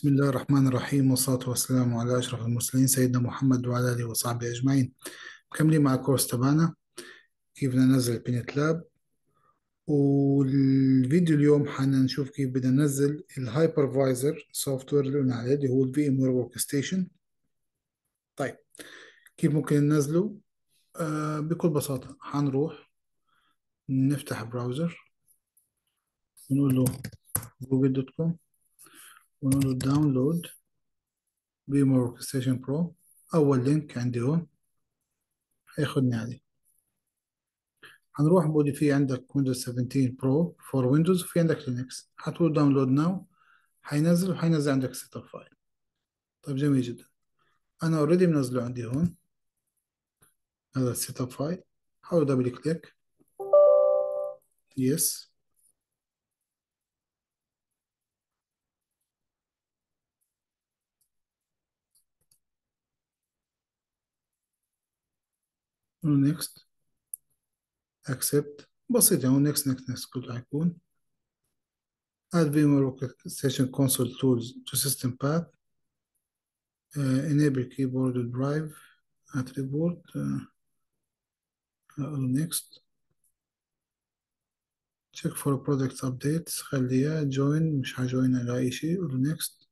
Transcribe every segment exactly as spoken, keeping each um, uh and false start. بسم الله الرحمن الرحيم، والصلاة والسلام على أشرف المرسلين سيدنا محمد وعلى آله وصحبه أجمعين. مكملين مع الكورس تبعنا كيف بدنا ننزل PNETLab، والفيديو اليوم حنشوف كيف بدنا ننزل الهايبرفايزر سوفت وير اللي قلنا عليه اللي هو VMware Workstation. طيب كيف ممكن ننزله؟ آه بكل بساطة حنروح نفتح براوزر ونقول له جوجل دوت كوم ونقول له داونلود VMware Workstation برو. أول لينك عندي هون هياخدني عليه. هنروح بقول في عندك ويندوز سفنتين برو فور ويندوز وفي عندك لينكس، هتقول داونلود ناو، هينزل وهينزل عندك سيت اب فايل. طيب جميل جدا، أنا أوريدي منزله عندي هون هذا السيت اب فايل. هقول دبل كليك يس. next accept بسيط يعني next next next كله هيكون add VMware Workstation console tools to system path uh, enable keyboard drive attribute uh, next check for products updates خليها join، مش هجوين على أي شيء. next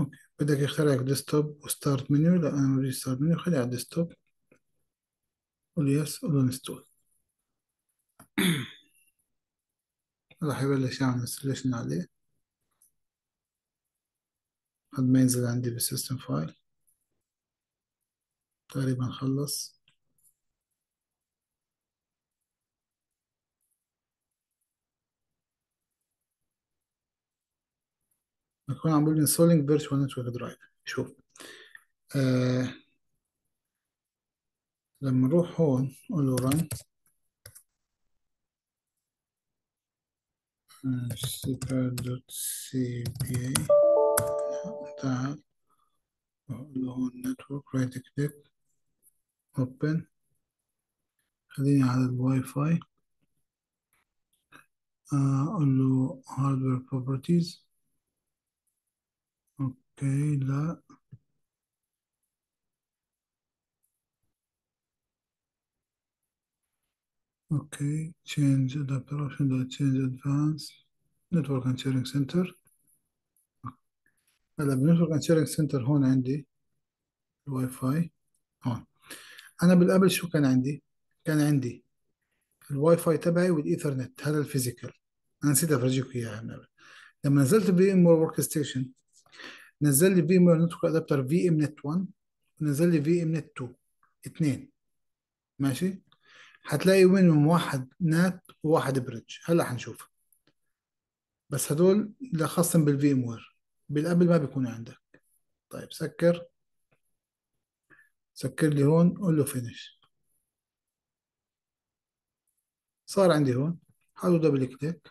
اوكي بدك يخترع لك ديسكتوب وستارت منيو. لا انا بدي ستارت منيو، خليها على الديسكتوب. قول يس قول انستول. راح يبلش يعمل انستليشن عليه قد ما ينزل عندي بالسيستم فايل. تقريبا خلص. بكون عم بقول انستولينج فيرتشوال نتورك درايف. شوف آه. لما نروح هون نقول له ران سيبر دوت سي بي اي، تعال نقول له هون نتورك، رايت كليك اوبن، خليني على الواي فاي. اقول له هاردوير بروبرتيز اوكي. لا اوكي change adapter option، لا change advanced network and sharing center. هلا بالنتورك and sharing center هون عندي الواي فاي. هون انا بالقبل شو كان عندي؟ كان عندي الواي فاي تبعي والايثرنت، هذا الفيزيكال. انا نسيت افرجيكم اياها من قبل. لما نزلت VMware Workstation نزل لي VMware Network Adapter VMnet واحد ونزل لي VMnet اتنين اثنين، ماشي؟ هتلاقي منهم واحد نات وواحد بريدج، هلا هنشوف. بس هدول لخاصة بالفيموير، بالقبل ما بيكون عندك. طيب سكر سكر لي هون، قول له فينيش. صار عندي هون، حاول دبل كليك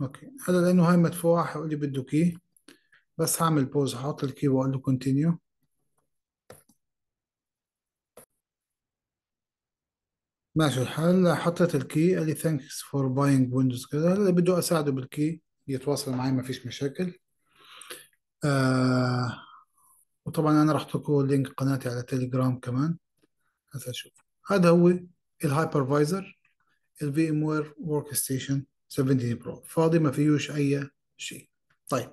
اوكي. هلا لانه هاي مدفوعه هيقول لي بده كي، بس هعمل بوز، هحط الكي واقول له كونتينيو. ماشي الحال، حطيت الكي قال لي ثانكس فور باينج ويندوز كذا. هلا بده اساعده بالكي يتواصل معي، ما فيش مشاكل. آه وطبعا انا رح لكم لينك قناتي على تيليجرام كمان هسه شوف. هذا هو الهايبرفايزر الفي ام وير ورك ستيشن سفنتين برو، فاضي ما فيهوش اي شيء. طيب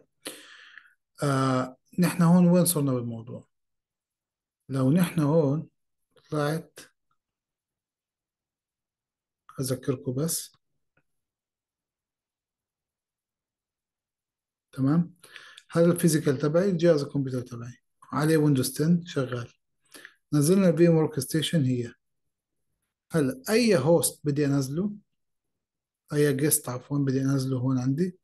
آه، نحن هون وين صرنا بالموضوع؟ لو نحن هون طلعت، اذكركم بس تمام. هذا الفيزيكال تبعي، جهاز الكمبيوتر تبعي عليه ويندوز عشرة شغال. نزلنا VMware Workstation هي. هلا اي هوست بدي انزله، اي جيست عفوا بدي انزله هون عندي،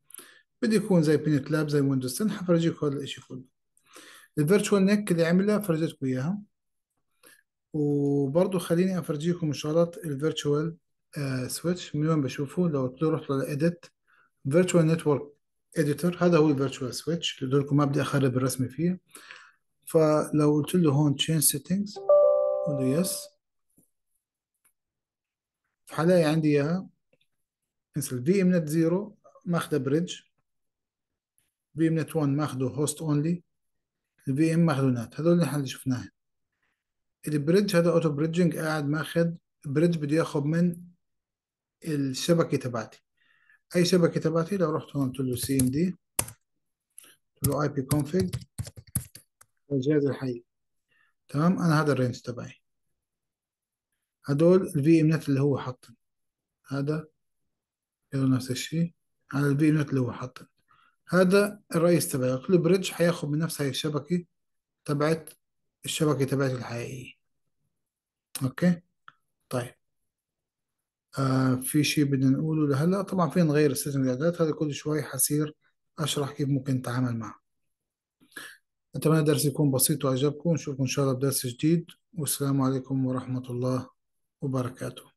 بدي يكون زي PNETLab زي ويندوز عشرة. حفرجيكم هذا الشيء كله. الفيرتشوال نيك اللي عملها فرجيتكم اياها، وبرضه خليني افرجيكم اشارات الفيرتشوال سويتش من وين بشوفه. لو قلت له روح للإيديت فيرتشوال نتورك إديتور، هذا هو الفيرتشوال سويتش. قلت لكم ما بدي اخرب الرسمه فيه، فلو قلت له هون تشينج سيتنجز قول له يس، فحلاقي عندي اياها مثل vmnet zero ماخده بريدج، vmnet one ماخده host only، vm ماخده net. هذول نحن اللي شفناهم. البريدج هذا اوتو بريدجنج، قاعد ماخد بريدج بده ياخذ من الشبكه تبعتي. اي شبكه تبعتي؟ لو رحت هون قلت له سي ام دي، قلت له اي بي كونفيج الجهاز الحقيقي، تمام. انا هذا الرينج تبعي، هدول الفي منت اللي هو حاطن، هذا يلا نفس الشيء على الفي منت اللي هو حاطن. هذا الرئيس تبعي، كل بريدج حياخد من نفس هاي الشبكه تبعت الشبكه تبعتي الحقيقيه. اوكي طيب، آه في شيء بدنا نقوله لهلا؟ طبعا فينا نغير السيستم الاعدادات، هذا كل شوي حصير اشرح كيف ممكن نتعامل معه. اتمنى الدرس يكون بسيط واعجبكم، نشوفكم ان شاء الله بدرس جديد، والسلام عليكم ورحمة الله وبركاته.